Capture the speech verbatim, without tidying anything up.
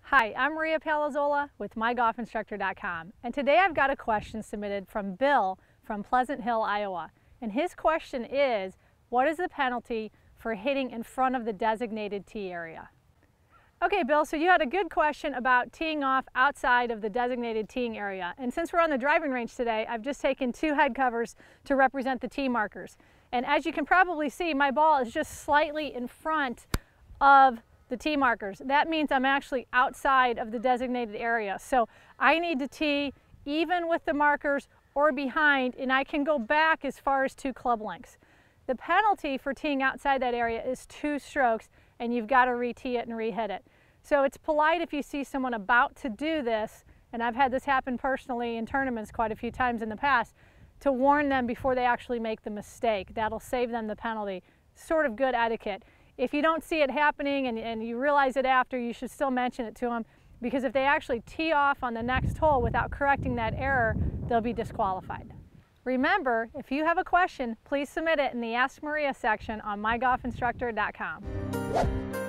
Hi, I'm Maria Palazzola with my golf instructor dot com, and today I've got a question submitted from Bill from Pleasant Hill, Iowa. And his question is, what is the penalty for hitting in front of the designated tee area? Okay, Bill, so you had a good question about teeing off outside of the designated teeing area. And since we're on the driving range today, I've just taken two head covers to represent the tee markers. And as you can probably see, my ball is just slightly in front of the tee markers. That means I'm actually outside of the designated area. So I need to tee even with the markers or behind, and I can go back as far as two club lengths. The penalty for teeing outside that area is two strokes, and you've got to re-tee it and re-hit it. So it's polite if you see someone about to do this, and I've had this happen personally in tournaments quite a few times in the past, to warn them before they actually make the mistake. That'll save them the penalty. Sort of good etiquette. If you don't see it happening and, and you realize it after, you should still mention it to them, because if they actually tee off on the next hole without correcting that error, they'll be disqualified. Remember, if you have a question, please submit it in the Ask Maria section on my golf instructor dot com.